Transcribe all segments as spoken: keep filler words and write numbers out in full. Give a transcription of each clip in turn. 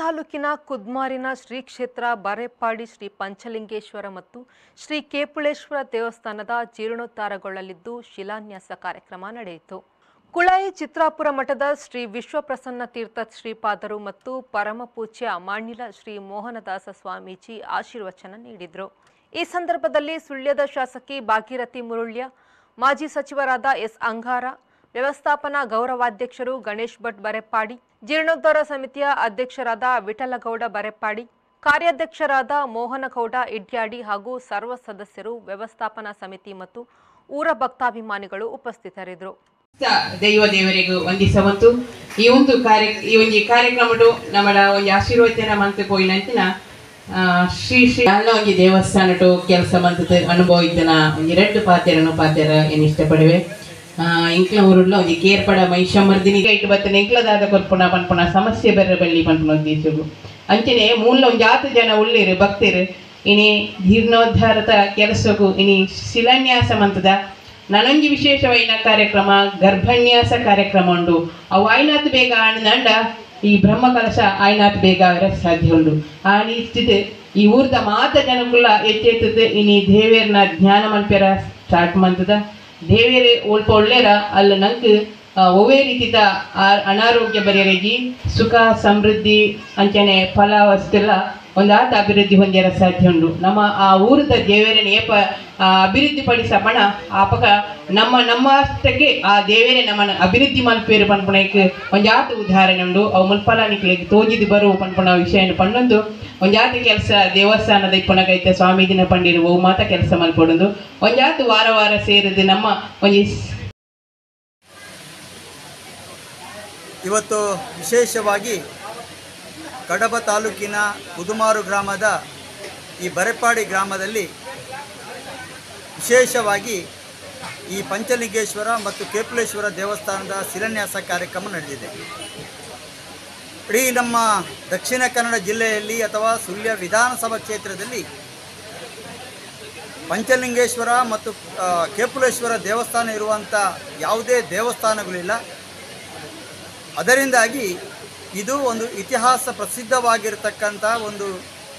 ತಾಲೂಕಿನ ಕುದ್ಮಾರಿನ ಶ್ರೀ ಕ್ಷೇತ್ರ ಬಾರೆಪ್ಪಾಡಿ ಶ್ರೀ ಪಂಚಲಿಂಗೇಶ್ವರ ಮತ್ತು ಶ್ರೀ ಕೇಪುಳೇಶ್ವರ ದೇವಸ್ಥಾನದ ಜೀರ್ಣೋದ್ಧಾರಗೊಳ್ಳಲಿದ್ದು ಶಿಲಾನ್ಯಾಸ ಕಾರ್ಯಕ್ರಮ ನಡೆಯಿತು. ಕುಳಾಯಿ ಚಿತ್ರಾಪುರ ಮಠದ ಶ್ರೀ ವಿಶ್ವಪ್ರಸನ್ನ ತೀರ್ಥ ಶ್ರೀಪಾದರು ಮತ್ತು ಪರಮಪೂಜ್ಯ ಮಾಣಿಲ ಶ್ರೀ ಮೋಹನದಾಸ ಸ್ವಾಮೀಜಿ ಆಶೀರ್ವಚನ ನೀಡಿದರು. ಈ ಸಂದರ್ಭದಲ್ಲಿ ಸುಳ್ಯದ ಶಾಸಕಿ ಭಾಗೀರಥಿ ಮುರುಳ್ಯ, ಮಾಜಿ ಸಚಿವರಾದ ಎಸ್ ಅಂಗಾರ, ವ್ಯವಸ್ಥಾಪನಾ ಗೌರವಾಧ್ಯಕ್ಷರು ಗಣೇಶ್ ಭಟ್ ಬರೆಪ್ಪಾಡಿ, ಜೀರ್ಣೋದ್ಧಾರ ಸಮಿತಿಯ ಅಧ್ಯಕ್ಷರಾದ ವಿಠಲಗೌಡ ಬರೆಪ್ಪಾಡಿ, ಕಾರ್ಯಾಧ್ಯಕ್ಷರಾದ ಮೋಹನಗೌಡ ಇಡ್ಯಾಡಿ ಹಾಗೂ ಸರ್ವ ಸದಸ್ಯರು, ವ್ಯವಸ್ಥಾಪನಾ ಸಮಿತಿ ಮತ್ತು ಊರ ಭಕ್ತಾಭಿಮಾನಿಗಳು ಉಪಸ್ಥಿತರಿದ್ದರು. ದೈವ ದೇವರಿಗೂ ವಂದಿಸುವಂತು ಈ ಒಂದು ಕಾರ್ಯ ಈ ಒಂದು ಕಾರ್ಯಕ್ರಮಡು ನಮ್ಮಡ ಒಂದು ಆಶೀರ್ವಚನ ಮಂತ್ ಪೋಯಿನಂತಿನ ಶ್ರೀ ಶ್ರೀ ಒಂದು ದೇವಸ್ಥಾನಟು ಕೆಲಸ ಮಂತ್ ಅನುಭವ ಇದ್ದನ ಒಂದು ರೆಡ್ ಪಾತ್ರೆಯನ್ನು ಪಾತ್ರೆ ಏನು ಇಷ್ಟಪಡುವೆ. ಇಂಕ್ಲ ಊರಲ್ಲ ಒಂದು ಕೇರ್ಪಡ ಮೈಷಮರ್ದಿನಿ ಇಟ್ಟು ಬರ್ತೇನೆ ಇಂಕ್ಲದಾದ ಕೊರ್ಪುಣ ಪನ್ಪುಣ ಸಮಸ್ಯೆ ಬೇರೆ ಬಳ್ಳಿ ಪನ್ಪುಣ ಒಂದಿಸಿರು ಅಂಚನೆ ಮೂಲ ಒಂದು ಜಾತ ಜನ ಒಳ್ಳೇರು ಭಕ್ತರು ಇನಿ ಜೀರ್ಣೋದ್ಧಾರದ ಕೆಲಸಕ್ಕೂ ಇನಿ ಶಿಲಾನ್ಯಾಸ ಮಂತದ ನನೊಂಜಿ ವಿಶೇಷವೈನ ಕಾರ್ಯಕ್ರಮ ಗರ್ಭನ್ಯಾಸ ಕಾರ್ಯಕ್ರಮ ಉಂಡು. ಅವು ಆಯ್ನಾತ್ ಬೇಗ ಆಣಂಡ ಈ ಬ್ರಹ್ಮ ಕಲಶ ಆಯ್ನಾತ್ ಬೇಗ ಅವರ ಸಾಧ್ಯ ಉಂಡು. ಆ ರೀತಿ ಈ ಊರ್ದ ಮಾತ ಜನಕ್ಕುಲ್ಲ ಎಚ್ಚೆತ್ತದ ಇನಿ ದೇವೇರ್ನ ಜ್ಞಾನ ಮಂತ್ಯರ ಸ್ಟಾರ್ಟ್ ಮಂತದ ದೇವೇರೆ ಒಲ್ಪ ಒಳ್ಳೇರ ಅಲ್ಲ ನಂಗೆ ಒವೇ ರೀತಿಯ ಅನಾರೋಗ್ಯ ಬರೆಯರೇಗಿ ಸುಖ ಸಮೃದ್ಧಿ ಅಂಚನೆ ಫಲ ವಸ್ತೆಲ್ಲ ಒಂದಾತ ಅಭಿವೃದ್ಧಿ ಹೊಂದಿರೋ ಸಾಧ್ಯ ಉಂಟು. ನಮ್ಮ ಆ ಊರದ ದೇವೇರನ್ನು ಏಪ ಅಭಿವೃದ್ಧಿ ಪಡಿಸ ಬಣ ಆಪಕ ನಮ್ಮ ನಮ್ಮ ಅಷ್ಟಕ್ಕೆ ಆ ದೇವೇರೆ ನಮ್ಮನ್ನು ಅಭಿವೃದ್ಧಿ ಮಲ್ಪೇರು ಪಂಪಣಕ್ಕೆ ಒಂದು ಜಾತ ಉದಾಹರಣೆ ಉಂಟು. ಅವು ಮುಲ್ಫಲ ನಿಕ್ಲಿಕ್ಕೆ ತೋಜಿದು ಬರುವ ಪಂಪಣ ವಿಷಯನ ಪಣ್ಣೊಂದು ಒಂದು ಜಾತಿ ಕೆಲಸ ದೇವಸ್ಥಾನದ ಇಪ್ಪನಗೈತೆ ಸ್ವಾಮೀಜಿನ ಪಂಡಿರು ಓ ಮಾತ ಕೆಲಸ ಮಲ್ಪಡೋದು ಒಂದು ಜಾತಿ ವಾರ ವಾರ ಸೇರಿದ್ದು ನಮ್ಮ ಒಂದು. ಇವತ್ತು ವಿಶೇಷವಾಗಿ ಕಡಬ ತಾಲೂಕಿನ ಕುದುಮಾರು ಗ್ರಾಮದ ಈ ಬರೆಪ್ಪಾಡಿ ಗ್ರಾಮದಲ್ಲಿ ವಿಶೇಷವಾಗಿ ಈ ಪಂಚಲಿಂಗೇಶ್ವರ ಮತ್ತು ಕೇಪುಳೇಶ್ವರ ದೇವಸ್ಥಾನದ ಶಿಲಾನ್ಯಾಸ ಕಾರ್ಯಕ್ರಮ ನಡೆದಿದೆ. ಇಡೀ ನಮ್ಮ ದಕ್ಷಿಣ ಕನ್ನಡ ಜಿಲ್ಲೆಯಲ್ಲಿ ಅಥವಾ ಸುಳ್ಯ ವಿಧಾನಸಭಾ ಕ್ಷೇತ್ರದಲ್ಲಿ ಪಂಚಲಿಂಗೇಶ್ವರ ಮತ್ತು ಕೇಪುಳೇಶ್ವರ ದೇವಸ್ಥಾನ ಇರುವಂಥ ಯಾವುದೇ ದೇವಸ್ಥಾನಗಳಿಲ್ಲ. ಅದರಿಂದಾಗಿ ಇದು ಒಂದು ಇತಿಹಾಸ ಪ್ರಸಿದ್ಧವಾಗಿರತಕ್ಕಂಥ ಒಂದು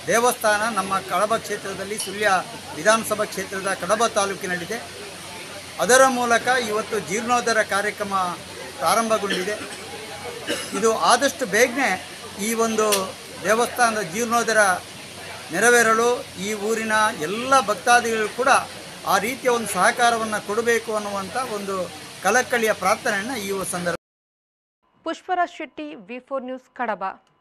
ದೇವಸ್ಥಾನ ನಮ್ಮ ಕಡಬ ಕ್ಷೇತ್ರದಲ್ಲಿ ಸುಳ್ಯ ವಿಧಾನಸಭಾ ಕ್ಷೇತ್ರದ ಕಡಬ ತಾಲೂಕಿನಲ್ಲಿದೆ. ಅದರ ಮೂಲಕ ಇವತ್ತು ಜೀರ್ಣೋದ್ಧಾರ ಕಾರ್ಯಕ್ರಮ ಪ್ರಾರಂಭಗೊಂಡಿದೆ. ಇದು ಆದಷ್ಟು ಬೇಗನೆ ಈ ಒಂದು ದೇವಸ್ಥಾನದ ಜೀರ್ಣೋದ್ಧಾರ ನೆರವೇರಲು ಈ ಊರಿನ ಎಲ್ಲ ಭಕ್ತಾದಿಗಳು ಕೂಡ ಆ ರೀತಿಯ ಒಂದು ಸಹಕಾರವನ್ನು ಕೊಡಬೇಕು ಅನ್ನುವಂಥ ಒಂದು ಕಳಕಳಿಯ ಪ್ರಾರ್ಥನೆಯನ್ನು ಈ ಸಂದರ್ಭ. Pushparaj Shetty, V four news, ಕಡಬ.